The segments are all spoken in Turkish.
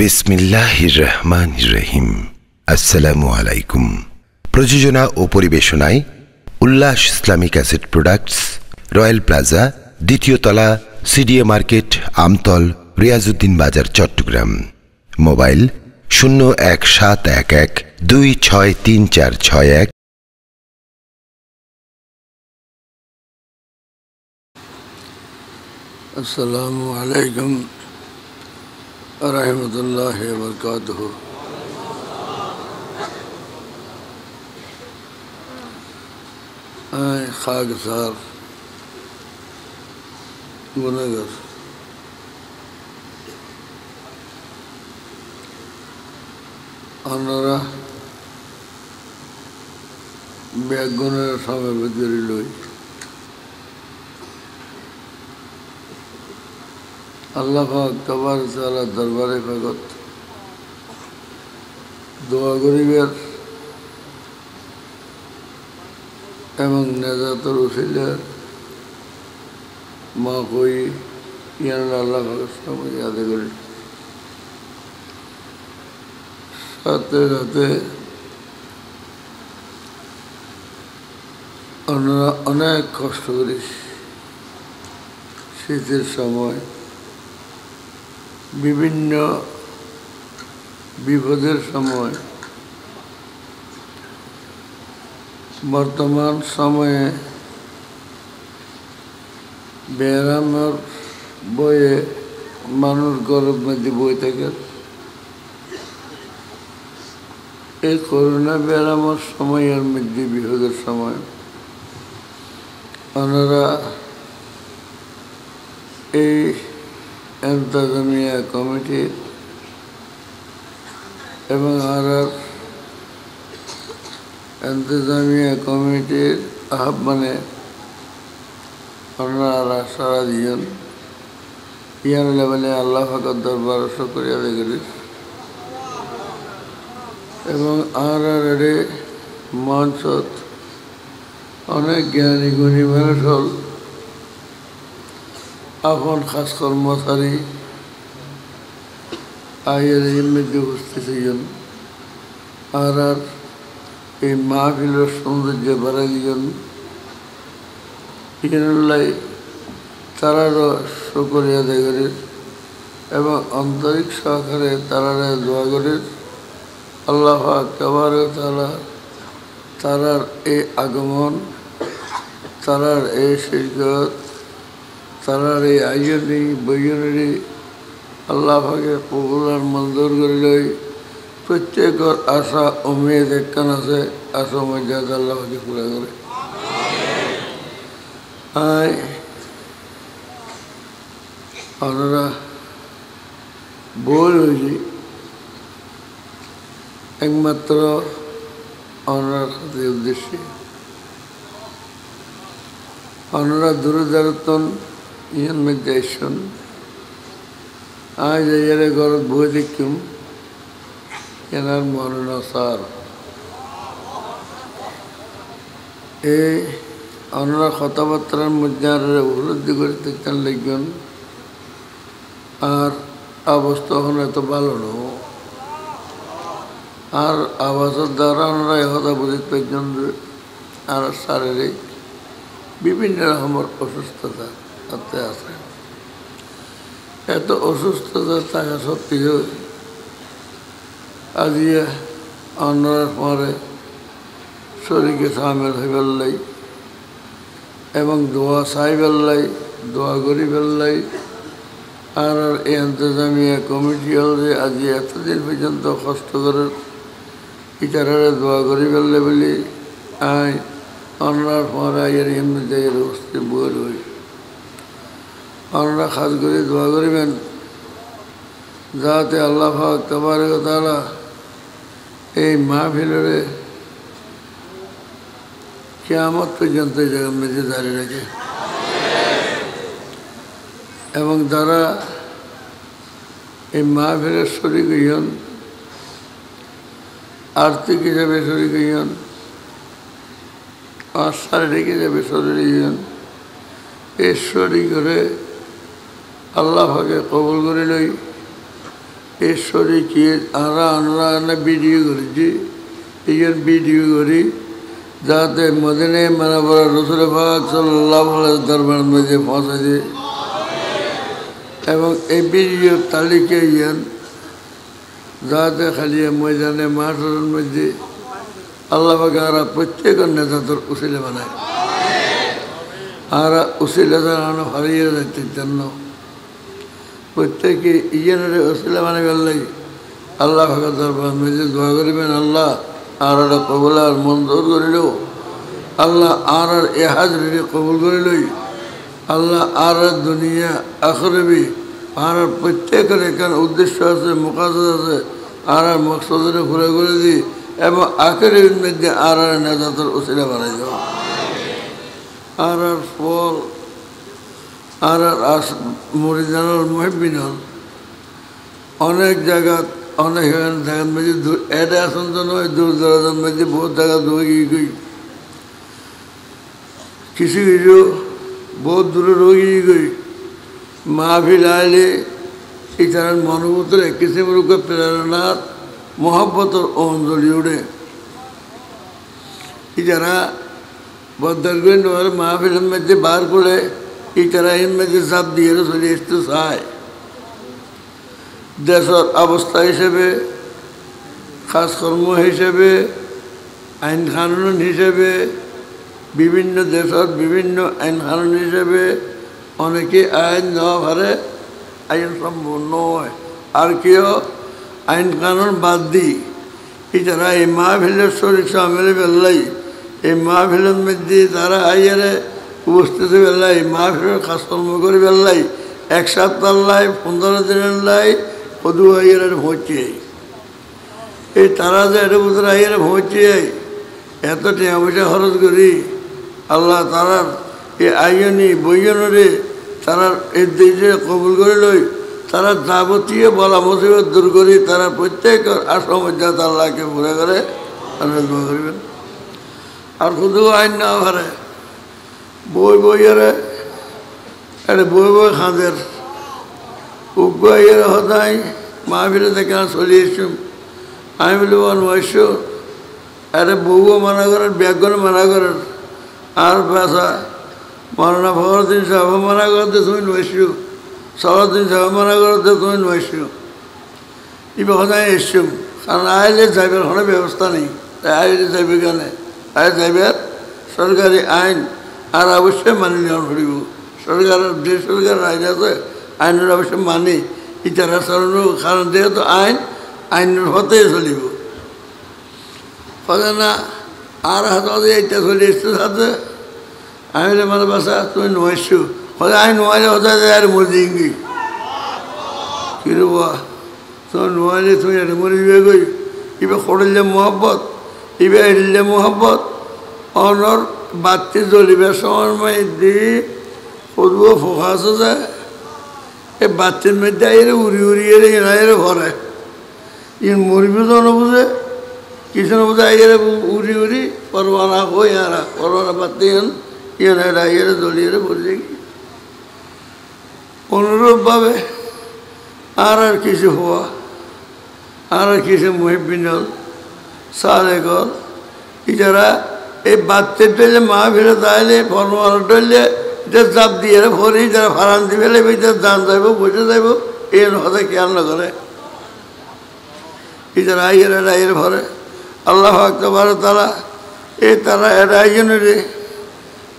বিসমিল্লাহির রহমানির রহিম। আসসালামু আলাইকুম। প্রযোজনা ও পরিবেশনায় উল্লাস Islamic asset products, royal plaza, দ্বিতীয় তলা, সিডিএ মার্কেট, আমতল, রিয়াজউদ্দিন বাজার, চট্টগ্রাম। মোবাইল 017112634661। আসসালামু আলাইকুম রহমতুল্লাহি ওয়া বারাকাতুহু। খাকসার গুণাগার, অন্যরা ব্যাগুণের সঙ্গে বেজরি লই, আল্লাহ পাক তাবারক তাআলা দরবারে ফেরত দোয়া গরিবের এবং নেজাতের উসিলার মা কই ইয়ান আল্লাহ পাক ইয়াদ করি। সাথে সাথে অন্যরা অনেক কষ্ট করি শীতের সময়, বিভিন্ন বিপদের সময়, বর্তমান সময়ে বেরামের বয়ে মানুষ গরব মধ্যে বই থাকে। এই করোনা বেরামের সময়ের মধ্যে বিপদের সময় ওনারা এই এন্তাজামিয়া কমিটি এবং এন্তাজামিয়া কমিটির আহ্বানে আপনারা সারা দিন ইয়ার লেভেলে আল্লাহ পাকের দরবার শুকরিয়া আদায় করি এবং আর রে মঞ্চত অনেক জ্ঞানী গুণী মানুষ হল আপন খাস কর্মচারী আয়ের মধ্যে উপস্থিত হইজন, আর এই মাহফিলের সৌন্দর্য বেড়ে গিয়েছেন। ইনলাই তারারও শুকরিয়া আদায় করে এবং আন্তরিক সহকারে তারারে দোয়া করে আল্লাহ তাবারক তাআলা তারার এই আগমন, তারার এই শিরকত, তারার এই আয়োজনী বৈজনী আল্লাহ পাকে কবুলার মঞ্জুর করে লই। প্রত্যেকের আশা উমেদ একখান আছে, আশা মর্যাদা আল্লাহ পাকে পুরা করে। আমরা বই হয়েছি একমাত্র অনার সাথে উদ্দেশ্যে, অনারা দূরে দাঁড়াতন ইয়ার মধ্যে আসছেন। আজ ইয়ারে ঘরত বই দেখুম এনার মৌলানা স্যার, এই অনারা কথাবার্তার মধ্যে আর উপলব্ধি করে দেখতেন লিখবেন, আর অবস্থা এখন এত ভালো ন, আর আবাসের দ্বারা ওনারা একথা বুঝতে পারছেন যে আর শারীরিক বিভিন্ন রকমের অসুস্থতা তাতে আছে। এত অসুস্থতা থাকা সত্ত্বেও আজ অন্যরা পরে শরীরকে সামিল হয়ে ফেললাই এবং দোয়া চাই ফেললাই, দোয়া করি ফেললাই। আর এই এন্তাজামিয়া কমিটি হল যে আজ এতদিন পর্যন্ত কষ্ট করে ইটারে দোয়া করি ফেললে বলি আয় অন্যরা পরে আইয়ের এমনি জায়গার অবস্থিত বই রয়েছে। আপনারা খাস করে দোয়া করিবেন যাতে আল্লাহ পাক তাবারক তাআলা এই মাহফিলে কিয়ামত পর্যন্ত জায়গা মেঝে জারি রাখে এবং যারা এই মাহফিলে শরীক হইন, আর্থিক হিসাবে শরীক হইন, আর শারীরিক হিসাবে শরীর হইন, ঈশ্বরী করে আল্লাহ পাকে কবুল করে লই sonraki ara video görücü, bir video görü, zaten Medine Münevvere Resulü Pak sallallahu aleyhi ve sellem'e fasıdı. Ama video talik edilen, zaten Haliye Medine Münevvere'de Allah bagara pıççı konne zaten usile banay. Ara usile zaten Haliye zaten ki yenere usile bana geldi. Allah kadar bahmece dua görüben Allah arada kabullar mundur görülüyor. Allah arar ehadrini kabul görülüyor. Allah arar dünya ahirebi arar pıttek rekan uddışası mukazası arar maksudunu kura görüldü. Ama ahirebinde de arar ne zaten usile bana diyor. Arar fol arar as muridanlar muhibbinler, onek jagat, onek yerin jagat, mezi dur, eda sandanı, dur duradan mezi bol jagat dogi gey. Kisi gidiyor, bol dura dogi gey. Maafilayla, içeren manubutre, kisi buruk peranar, muhabbet or onzuliyude. İçera, badalgın var, maafilam mezi bar kule. İçerayın mezi zabdi yerusali istisai. Desor abusta hesabı, khas kormo hesabı, ayn kanunun hesabı, birbirine desor birbirine ayn kanun hesabı, onaki ayn nov hare, ayn sambu nov. Arkiyo ayn kanun baddi. İçerayın mahfile soru şamili bellayi. Mahfile mezi zara ayere, usta da vallahi mağfiret kasol mugori vallahi ekşat vallahi 15 din vallahi odu ayere hoçe e taraza ede udra ayere hoçe eto te avşa haraj gori Allah tarar e ayoni boyonore tarar e deje kabul goriloy tarar jabotiye bala musibet dur gori tarar prottek asamajat Allah ke pura gore Allah goriben ar odu ayn na hare boy yere, boy khader, ugga yere haday, mağfiret ekan söyleyişim, ayıblıvan vaşşu, boyu managarar, beyagın managarar, ar pasa, manana fahar din şahı managarar desumin vaşşu, salat din şahı managarar desumin vaşşu. İbe haday eşşim, kana aile zayber hana bevasta neyin, aile zayber gane, aile zayber, sargari ayin, আর অবশ্যই মানি নিয়ম করিব সরকার যে সরকার রায় আছে আইনের অবশ্যই মানি ইতারা সরণ কারণ যেহেতু আইন আইনের হতে চলিব ফজনা আর হাতে এটা চলে এসে সাথে আইলে মানে বাসা তুমি নয়শো হলে আইন নয়লে হতে আর মরিঙ্গি কিরবা তো নয়লে তুমি আর মরিবে গই ইবে খড়লে মোহব্বত ইবে এলে মোহব্বত অনর battı zolibe sormaydı, oduva fokası da, battı medyayla uğruyor yere var. İn muribiz onu bize, kişinin bize yere uğruyor, parvana koyara, parvana battıyın, yine yere zoliyle bulacak. Onurun babe, arar kişi hova, arar kişi muhibbin ol, salih ol, icra. Battedele mağfiret aile formalarıyla de zab diyerek hori de falan diyele bir de danza bu boca da bu en hoda ki anla göre. İdara ayır hore Allah hakkı var tara tara erayınır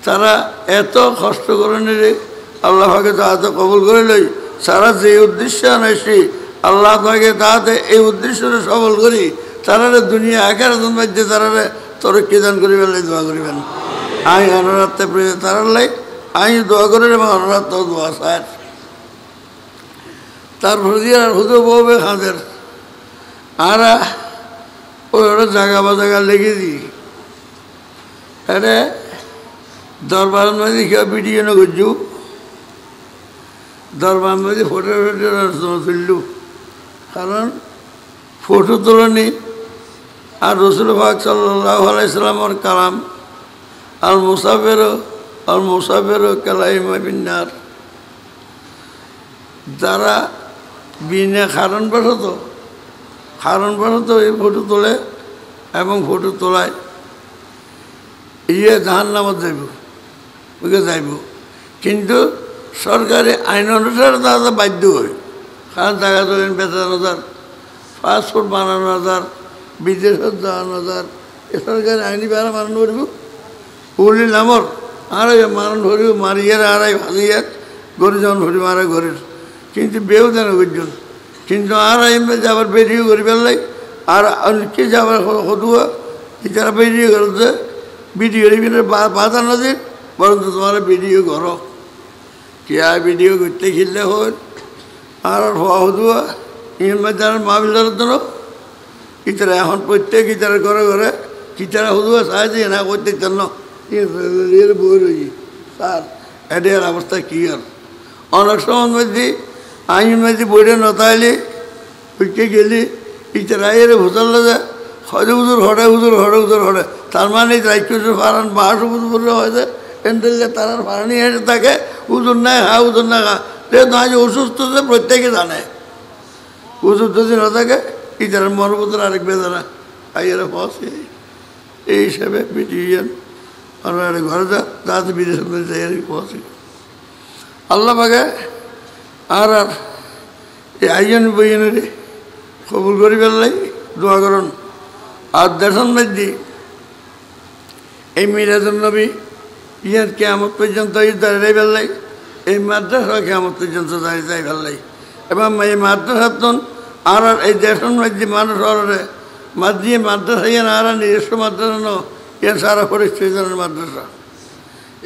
tara eto hoştu görünür Allah hakkı da kabul görülüyor. Sara zeyuddişan eşi Allah hakkı da evuddişunu kabul görüyor. Tara dünya akardan bence tara torukkidan guribelle dua guribel ay anaratte priye tarallai ay dua gorer ma anaratte dua sar tar furdiya hudu bobe khader ara ora jaga ba jaga legi di ere darbar mein dikha video no gujju darbar mein photo fillu karon photo tulani আর রাসূল পাক সাল্লাল্লাহু আলাইহি ওয়াসাল্লামের কালাম আল মুসাফির কালাইমা বিন্নার যারা বিনা কারণবশত এই ফটো তোলে এবং ফটো তোলায় ইয়ে জাহান্নামত যাইব ওকে যাইব, কিন্তু সরকারি আইন অনুসারে তারা বাধ্য হয়। কারণ টাকা তোলেন বেচানো যার, পাসপোর্ট বানানো যার, বিদেশত জানানো যার, এ সরকারি আইনি বেড়া মারণ করিব। উল্লি নামর আরে মারণ ধরিব, মারিয়ার আড়াই ভাজিয়ার গরু যখন ভরি মারা ঘরের, কিন্তু বেউ জানো গজন, কিন্তু আর এমনি যাবার বেরিয়ে করি পেলাই আর কে যাবার হতুয়া যারা বেরিয়ে করতে ভিডিও বাধা নদীর বরঞ্চ তোমার ভিডিও ঘর কে আর ভিডিও করতে খেললে হল আর হওয়া হতুয়া ইনমে যারা মাহবিলের জন্য ইতারা এখন প্রত্যেক ইতারা ঘরে ঘরে ইতারা হতুয়া সাহায্য না করতে জন্য বই রয়েছে স্যার এদের অবস্থা কী আর অনেক সময় মধ্যে আইন মধ্যে বইটা নতাইলে উঠতে গেলি ইতারা এর ভোতালে যায় হজে হুজুর হরে হুজুর হরে হুজুর হরে, তার মানে রাইকুজুর ফারান বাহাসু বুঝলে হয়েছে এনটেলে তারার ফারানি হেঁটে থাকে হুজুর নাই হা হুজুর না খা যে না যে অসুস্থ যে প্রত্যেকে জানে হুজুর যদি না থাকে ইতারার মরবুতের আরেক বেদানা আইয়েরা ফসে এই হিসাবে পিটিশন আর ঘরে যা তাতে বিদেশ ফসে আল্লাহ পাকে আর আর এই আইন বইনের কবুল করি পেলাই দোয়া করুন। আর দেশন মধ্যে এই মিরাজুল নবী ইয়ার কেয়ামত পর্যন্ত দাঁড়িয়ে পেলাই এই মাদ্রাসা কেয়ামত পর্যন্ত দাঁড়িয়ে যাই পেলাই এবং এই মাদ্রাসাতন আর আর এই দেশন মধ্যে মানুষ আরে মাদ্রিয়ে মাদ্রাসা ইয়ান আর নিজস্ব মাদ্রাসা ন ইয়ান সারা পরিস্থিতির মাদ্রাসা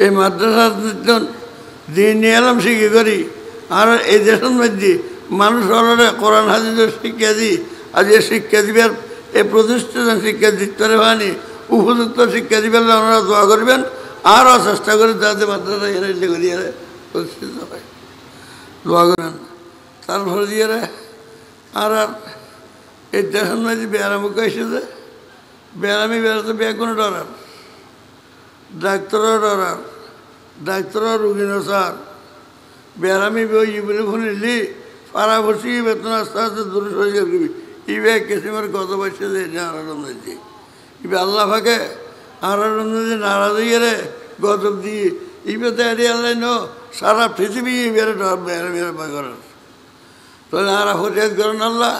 এই মাদ্রাসা দিন এলাম শিখে করি আর এই দেশের মধ্যে মানুষ অলরে কোরআন হাদিসের শিক্ষা দিই আর যে শিক্ষা দিবেন এই প্রতিষ্ঠান শিক্ষা দিতে হয়নি উপযুক্ত শিক্ষা দিবেন ওনারা দোয়া করবেন আরও চেষ্টা করে যাতে মাদ্রাসা এনে করি এরা প্রতিষ্ঠিত হয় দোয়া করেন। তারপরে দিয়ে আর আর এই দেশের মধ্যে ব্যায়াম এসেছে ব্যায়ামে বেড়াতে ব্যাগুনে ডরার ডাক্তারও ডরার ডাক্তার রুগী নসার বেড়ামি বই বলে শুনিলি পাড়া বসি বেতন আস্তে আস্তে দূর সরে গেলি ইবে কিসিমের গত বসে নারাজি ইবে আল্লাহ ফাঁকে আরারঞ্জি নারাজ ইয়ে গজব দিয়ে ইবে তো এড়িয়ে আল্লাহ ন সারা পৃথিবী ইবের বেড়ামির করেন তাহলে আরা ফরিয়াদ করেন আল্লাহ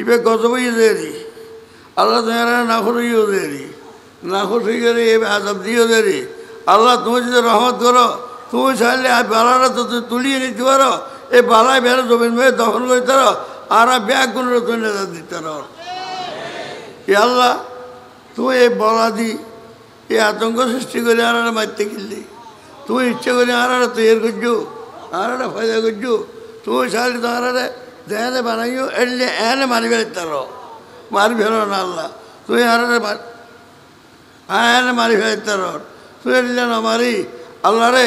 ইবে গজবই দেরি আল্লাহ তোমার নাখরিও দেরি নাখর হয়ে রে এবে আজব দিয়েও দেরি আল্লাহ তুমি যদি রহমত করো তুমি চাইলে আর বালারা তো তুমি তুলিয়ে নিতে পারো এই বালায় বেড়া জমিন মেয়ে দখল করতে পারো আর ব্যাগগুলো তুমি নেতা দিতে পারো এ আল্লাহ তুমি এই বলা দি এই আতঙ্ক সৃষ্টি করে আর মারতে কিনলি তুমি ইচ্ছে করে আর তৈরি করছো আর ফায়দা করছো তুমি চাইলে তো আর দেয়ালে বানাইও এলে এনে মারি ফেলতে পারো মারি ফেলো না আল্লাহ তুমি আর এনে মারি ফেলতে পারো তুই এলে না মারি আল্লাহ রে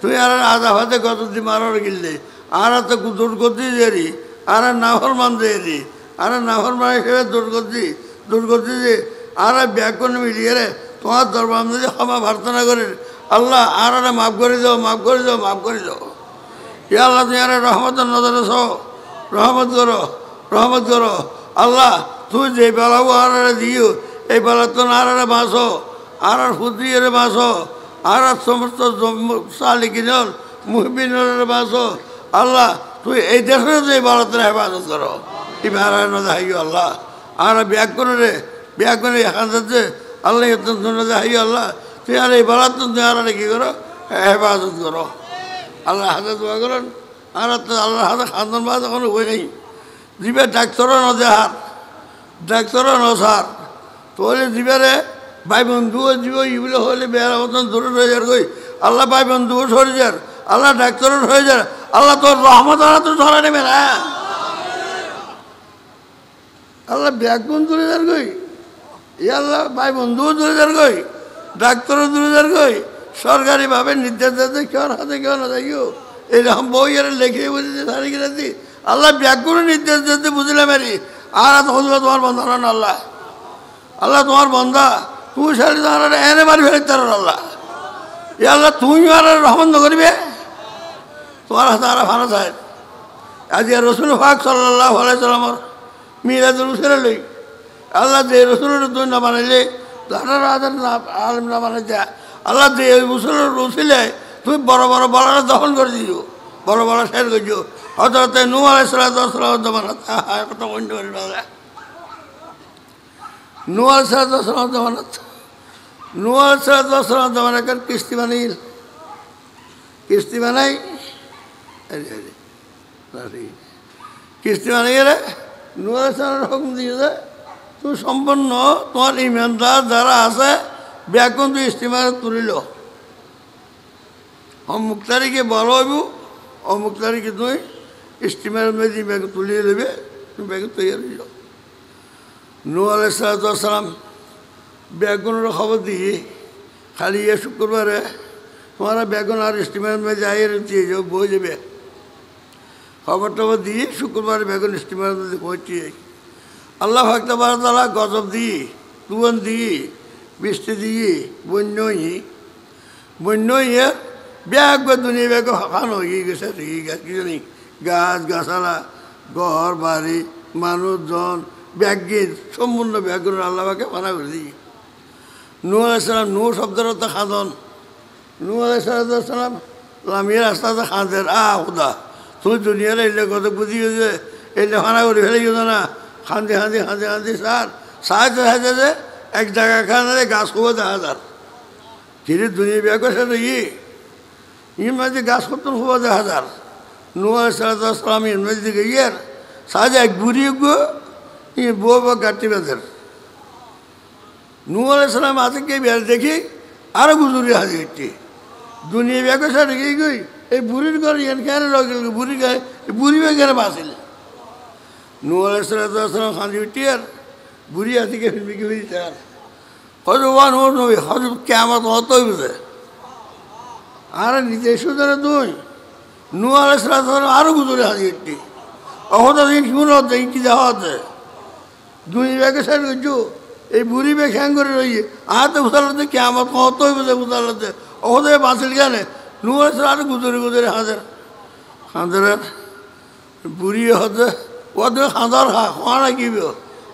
তুই আর আধা হাতে গত দি মারার গিললে আর তো দূর করতি দেরি আর নাহর মান দেরি আর নাহর মান হিসেবে দূর করতি যে আর ব্যাকরণ মিলিয়ে রে তোমার দরবার যদি ক্ষমা প্রার্থনা করেন আল্লাহ আর মাফ করে দাও মাফ করে দাও মাফ করে দাও এ আল্লাহ তুই আর রহমতের নজরে সো রহমত করো আল্লাহ তুই যে বেলাও আর দিও এই বেলা তো আর বাঁচো আর ফুটিয়ে বাঁচো আর সমস্ত সালিকিনল মুহবিনের বাঁচো আল্লাহ তুই এই দেশের যে ভারতের হেফাজত করো এই ভাড়ায় হাইও আল্লাহ আর ব্যাগ করে হেফাজতে আল্লাহ হাইও আল্লাহ তুই আর এই ভারত তুই আর কি করো হেফাজত করো আল্লাহ হাতে দোয়া করেন আর আল্লাহ হাতে খান্দন বাদ কোনো হয়ে নেই জীবে ডাক্তারও নজেহার ডাক্তারও নসার তোলে জীবেরে ভাই বন্ধু জীব ইগুলো হলে বেড়া মতন দূরে হয়ে যার কই আল্লাহ ভাই বন্ধু সরে যার আল্লাহ ডাক্তার হয়ে যার আল্লাহ তোর রহমত আল্লাহ তো ধরে নেবে না আল্লাহ ব্যাগুন দূরে যার কই এ আল্লাহ ভাই বন্ধুও দূরে যার কই ডাক্তারও দূরে যার কই সরকারিভাবে নির্দেশ দিতে কেউ হাতে কেউ না যাইও এইরকম বই আর লেখে বুঝেছে সারি গেছি আল্লাহ ব্যাগুনে নির্দেশ দিতে বুঝলাম আরি আর হজুয়া তোমার বন্ধা না আল্লাহ আল্লাহ তোমার বন্ধা তুই সারি তোমার এনে মারি ফেলতে পারো আল্লাহ এ আল্লাহ তুই আর রহমত করবে তোমার হাতে আর ভালো চায় Aziz Resulü Fak sallallahu aleyhi ve sellem Miladul Hüseyin'e Allah diye Resulü'nü duyduğuna bana ile Zahra Rahat'ın alimine bana diye Allah diye Resulü'nü Resulü'yle tüm bora bora bora dağın gördüğü bora bora şehir gördüğü Hazreti Nuh aleyhisselatü vesselam'ın da bana ayakta koyunca verilmez Nuh aleyhisselatü vesselam'ın da bana Nuh aleyhisselatü vesselam'ın da bana kişti bana değil kişti bana değil kişti bana değil Nuh aleyhisselatü vesselam'ın diyor da tu şampan no tuan imandar dara asa bırakın tu istimarat turilo हम मुक्तारी के बालों और मुक्तारी के तुम्हें इस्तीमार में दी बैग तुलिये ले बे तुम बैग तैयार हो जाओ नूह अलैहिस्सलाम बैगों ने खबर दी खाली ये शुक्रवार है तुम्हारा बैगों आर इस्तीमार में जाए रहती है जो बोझ बे खबर तो वो दी शुक्रवार बैगों इस्तीमार में दिखोती है अल्लाह फक्त बार ताला गौसब दी तुवन दी बिस्ते दी बुन्नोई है Biyak ve dünya ve kahkan ogi geçer değil geçer gaz gasala gor bari manut don biyak git çoğunluğu biyakın Allah'a ki bana verdi. Nuh aleyhisselam Nuh sabdarı da khadan Nuh aleyhisselam lamir asla da khadir ah huda. Tüm dünyada ille kodu budiyor ille bana veriyor ille yudana khandi sar sadece ek daga khanede gaz kuva da hazır. Geri dünya biyakı geçer değil. İmamcı gaspatın huvadı hazar. Nuh Aleyhisselam imamcı diye yer. Sadece ek buriye ko, iyi boğba kattı benzer. Nuh Aleyhisselam artık ki bir yerde ki, ara buzuri hazır etti. Dünyaya koşar ki koy, buri kar yan kere logel buri kar, buri ve kere basıl. Nuh Aleyhisselam hangi etti yer, buri artık ki filmi gibi bir yer. Hazır var mı onu bir, hazır kıyamet oldu bize. Ara niteşudara doy. Nuh Aleyhisselam ara gudure hazretti. Ahada din şunu da inki dağdı. Dünya ke sen jo e buri be şangor royi. Ata usalda kıyamet hotoy bize usalda. Ahada basıl gane. Nuh Aleyhisselam gudure hazır. Hazır buri hoda oda hazır khana gibi.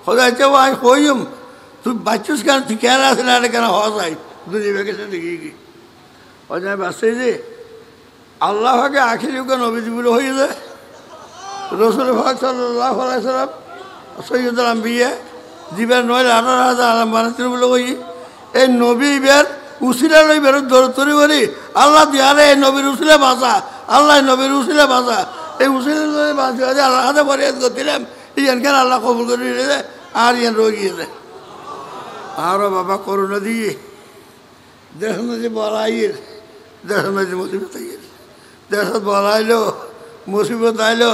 Hoda te vay koyum. Tu bachus kan tikara selare kana hozay. Dünya ke sen digi. Hocam bahsediyor. Allah'a ki akil yukarı nöbeti bile oluyor. Resulü Fak sallallahu aleyhi ve sellem Seyyidül Anbiya diber noel ana raza alam banatını bile oluyor. En nöbeti ber usilerle ber doğrulturu var. Allah diyare en nöbeti usile basa. Allah en nöbeti usile basa. En usilerle basa. Allah'a da bariyet götürem. İyenken Allah kabul görüyor de. Ağrıyan rogiyiz. Ağrı baba koruna diye. Dersimizi bağlayır. Dersimizi musibet ayır. Dersimizi bağlayır, musibet ayır.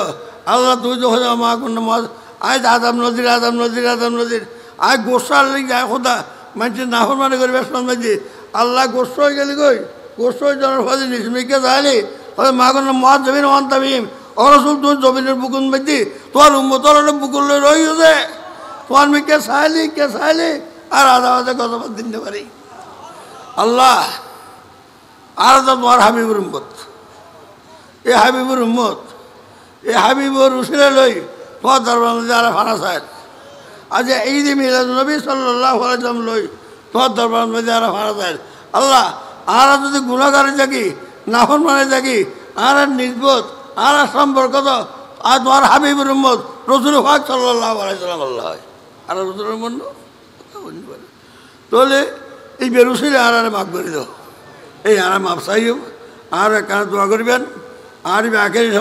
Allah duyduğu hoca makul namaz. Ay adam nadir. Ay gosharlık ay kuda. Mençin nafırmanı görmesmem diye. Allah goshoy geli koy. Goshoy canır fazil nismi ke zali. Hoca makul namaz zevin olan tabiyim. O Resul duyduğu zobinir bukun bitti. Tuvar umutlarını bukunluyor oyuyor de. Tuvar mi ke sahili ke sahili. Ar adamada gozabat dinde varayım. Allah arada var Habibur Ummet. Habibur Resulullah. Bu darbanı da fana sayar. Aziz Eid-i Milad-ı Nebi sallallahu aleyhi ve sellem loy. Bu darbanı da fana sayar. Allah arada da günahkarı da ki, nafırmanı da ki, ara nizbut, ara sambarkada, arada var Habibur Ummet. Resulullah sallallahu aleyhi ve sellem Allah. Ara Resulullah mı? Dolayı İberusuyla arana makburido. Ara mapsayım. Ara kana dua görüben. Ara bir akeri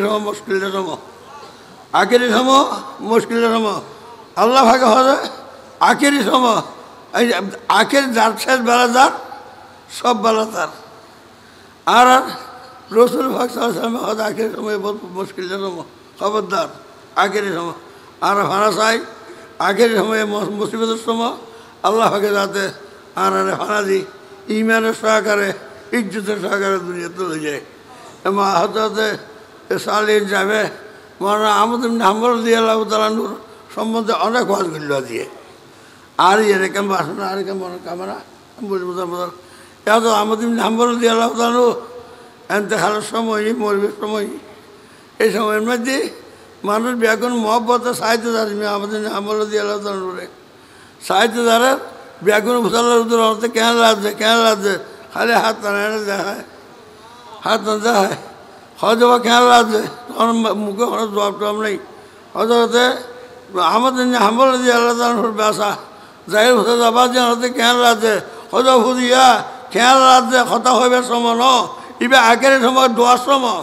zaman müşkilde zaman. Akeri zaman müşkilde zaman. Allah fakir hoca. Akeri zaman. Akeri darpsel baladar. Sab baladar. Ara Resul fakir sallallahu hoca akeri zaman bol müşkilde zaman. Kabadar. Akeri zaman. Ara fana say. Akeri zaman musibet zaman. Allah fakir zaten. Ananı fana değil, imanı sağkare, iccütü sağkare dünyada olacak. Ama Hazreti Salih'in cevabı, bana Ahmet İbn Hanbel diye Allah-u Teala nur, sonunda ona kuaz gülüyor diye. Ağrı yereken basına, ağrı yereken bana kamera, bu da. Ya da Ahmet İbn Hanbel diye Allah-u Teala nur, entehalı samoyi, morbi samoyi. এই সময়ের মধ্যে মানুষ ব্যাকরণ মহব্বতের সাহিত্য দ্বারা আমাদের আমল দিয়ে আল্লাহ তাআলা বলে সাহিত্য দ্বারা ব্যাকরণ মুসাল্লার উদ্দর অর্থে কেন লাগছে খালি হাত টানা দেখা হাত না দেখা হয় হয়তো বা কেন লাগছে তখন মুখে কোনো জবাব টবাব নেই হয়তো হতে আমাদের আমল দিয়ে আল্লাহ তাআলার ব্যবসা জাহির হুসাল আবাস হতে কেন লাগছে হয়তো হুদিয়া খেয়াল রাখছে কথা হবে সময় ন ইবে আগের সময় দোয়ার সময়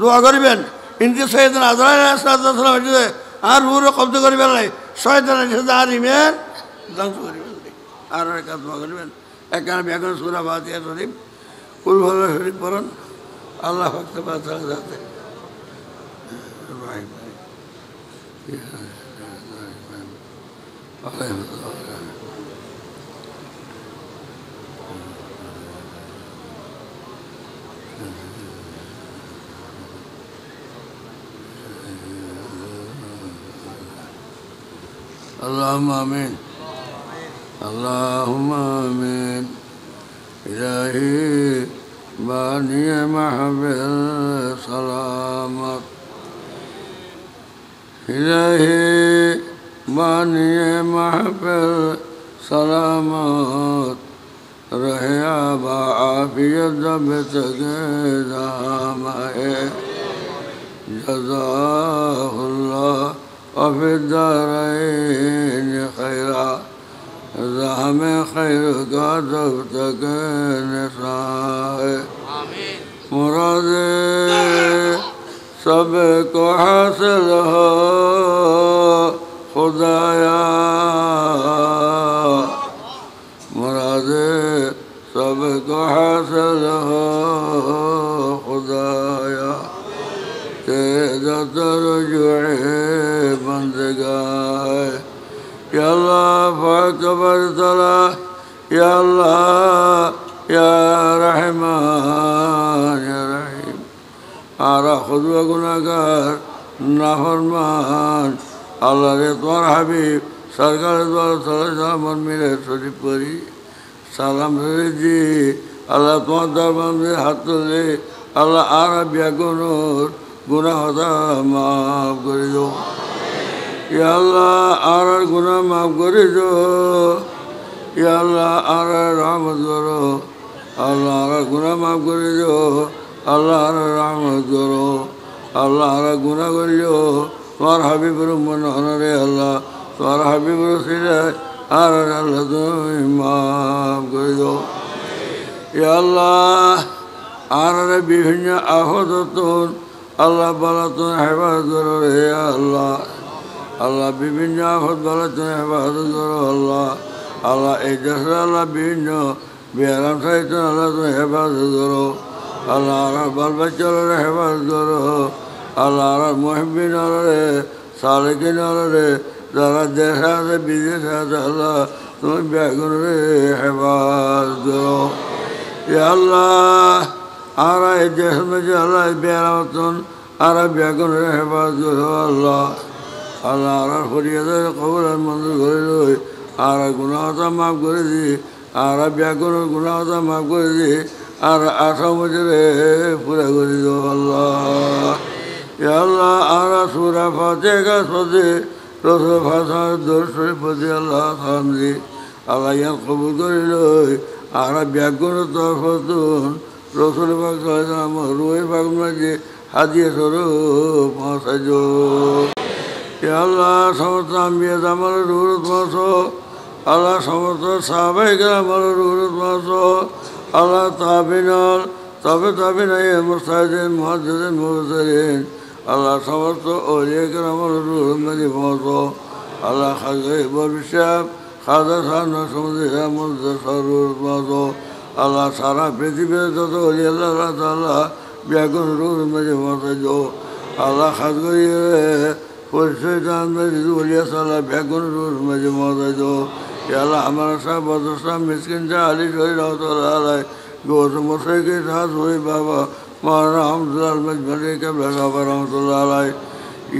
দোয়া করবেন ইন্দ্রিয় শহীদিন আজরাইলাম এসে আর রুরে কব্দ করবেন নাই শহীদান এসে আর ইমেন ধ্বংস করবেন নাই আর একা দোয়া করবেন একা ব্যাকরণ সুরা ফাতিহা শরীফ কুলহল্লা শরীফ পড়েন আল্লাহ ভক্ত যাতে Allahümme amin. Allahümme amin. İlahi baniye mahvel salamat. İlahi baniye mahvel salamat. Rahya ba'afiyet zabbeteke zahamae. Cezahullah. وفي الدارين خيرا زهم خيرك وزفتك نساء مرادي سبق وحاصلها خدايا مرادي سبق وحاصلها خدايا رجوعي بندگاہ یا اللہ فاکبر تلا یا اللہ یا رحمان یا رحیم آرہ خدوہ گناہگار نافرمان اللہ ریتوار حبیب سرکار ریتوار صلی اللہ علیہ وسلم میرے سجب کری سلام رجی اللہ توان دربان دے حد لے اللہ آرہ بیاگونور Günahda maaf kırıyor. Ya Allah arar günah maaf kırıyor. Ya Allah arar rahmet kırıyor. Allah arar günah maaf kırıyor. Allah arar rahmet kırıyor. Allah arar günah kırıyor. Var Habibur Munanare Allah. Var Habibur Sile arar Allah dün maaf kırıyor. Ya Allah arar bir hünya afetun. Allah balatun hebat görür ya Allah. Allah birbirine afet balatun hebat görür Allah. Allah ecdası Allah birbirine bir aram sayıtun Allah'ın hebat görür. Allah arar balbaçaları hebat görür. Allah arar muhibbin arar, salikin arar. Zara deşahı bizi Allah tüm beygünleri hebat görür. Ya Allah ara ecdasımızı Allah bir aramatın ara beygünleri hebat görür Allah. Allah arar hürriyetleri kabul manzur görür. Ara günahı maaf görür. Ara beygünleri günahı maaf görür. Ara asamızları pura görür Allah. Ya Allah ara sura Fatiha'ya sözü Resul-i Fatiha'ya dörsü Fatiha'ya Allah'a hamdi. Allah'ın kabul görür. Ara beygünleri tarafından Resul-i Pak Sallallahu Ruhi Pak'ın hadiye soru mahsacı. Ya Allah samurta ambiyat amalı ruhur utmasu. Allah samurta sahabe-i kiram amalı ruhur utmasu. Allah tabi nal, tabi nayi mustahidin, muhaddisin, muhaddisin. Allah samurta oliye kiram amalı ruhur utmedi masu. Allah khazgayı barbişyab, khadasan ve sumudisya muzdasa ruhur utmasu. Allah sara peti peti tato oli Allah ta'ala biyakun ruhun mece masajo Allah khadgari furshaytan mece oli Allah biyakun ruhun mece masajo Ya Allah amara sahab adaslam miskin cha Ali shori rahmatullahi alayhi Gosu Musayki sahas hoi baba Maharana Hamdullah al-Majmari kebla sahaba rahmatullahi alayhi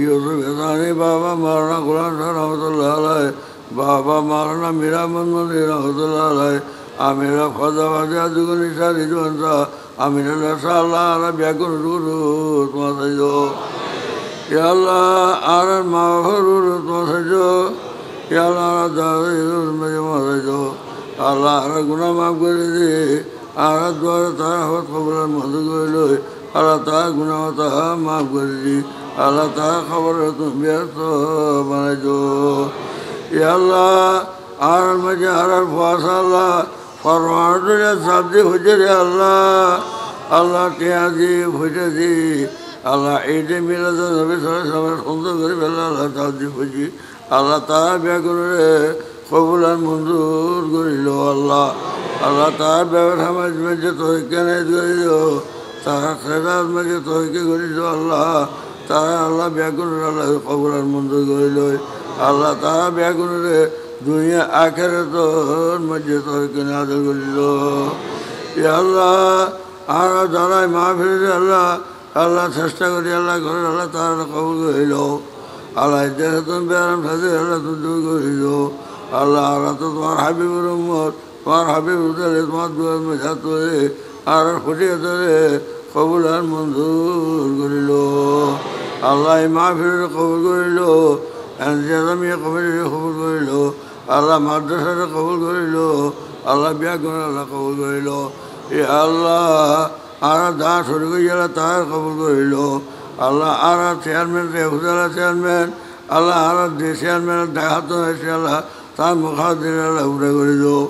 Yusuf Isani baba Maharana Quran shah rahmatullahi alayhi Baba Maharana Miraman Mani rahmatullahi alayhi Amira Fadavadiya Dugun İsa Rizvansa Aminul Sallallahu Rabbiya Kunuruz Masajo. Ya Allah Aran Mahfuruz Masajo. Ya Allah Daviruz Masajo. Allah Aran Guna Mağfuruz. Aran Dua Tara Hot Kabul Mahfuruz. Allah Tara Guna Tara Mağfuruz. Allah Tara Kabul Mahfuruz Masajo. Ya Allah Aran Majaharan Fasallah. Parvardır sabdi hücre Allah, Allah kıyadi hücredi, Allah idi miladan sabır sabır kondu garip Allah sabdi hücre, Allah tabiye görür, kabulan mundur görüyor Allah, Allah tabiye var hamaz mece toyken ediyor, taha kredaz mece toyken görüyor Allah, taha Allah biye görür Allah kabulan mundur görüyor, Allah tabiye görür. Dünya ahiretin meclislerine nazil geliyor. Ya Allah, ara dalay mağfiret Allah, Allah sesta geliyor Allah görür Allah tarla kabul geliyor. Allah iddiasın beram sazir Allah tutuyor geliyor. Allah aratı var habibur ummat, var habibur delet madduaz mecatları, ara hudiyatları kabuller mundur geliyor. Allah mağfiret kabul geliyor, enziyadam ya kabul geliyor. Allah madrasada kabul görüyor, Allah biya görüyor, Allah kabul görüyor. Ya Allah, ara daha soruyor, yala tahar kabul görüyor. Allah ara seyirmen, rehuzala seyirmen, Allah ara deseyirmen, dayatın esiyala, tan muhadir Allah ura görüyor.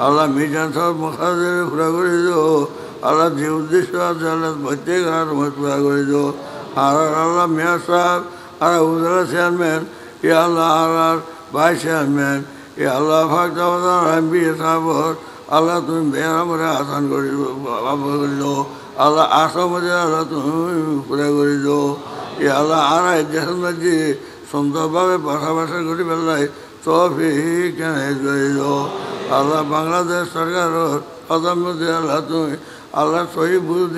Allah mijan sor muhadir ura görüyor. Allah ziyuddiş var, Allah bıttı kadar muhtura görüyor. Ara Allah miyasab, ara rehuzala seyirmen, ya Allah ara başseyirmen. Ya Allah fakta olan Rabbi sabır, Allah tüm beyramları asan görüyor, Allah asamları Allah tüm kure görüyor. Ya Allah ara edeceğimizde sondaba ve başa görüyor Allah, tofik ediyor. Allah Bangladeş sargarı, adamları Allah tüm, Allah soyu buldu,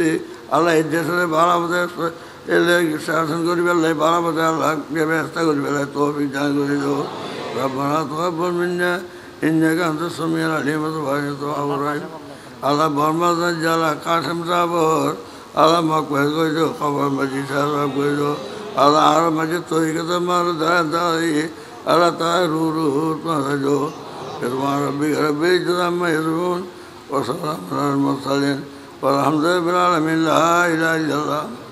Allah edeceğimiz baramızda elle sarsan görüyor Allah, baramızda Allah gebeste görüyor Allah, tofik ediyor. Rabbana taqabbal minna innaka antas samiul alim wa tawwabur rahim. Allah barmazdan jala kasam sabır. Allah makbul goydu kabar majid sabır goydu. Allah ar majid toyikata mar dadai. Allah taaruru majo. Rabbi rabbi jazama yarun wa salamun alal mursalin. Walhamdulillahi rabbil alamin la ilaha illallah.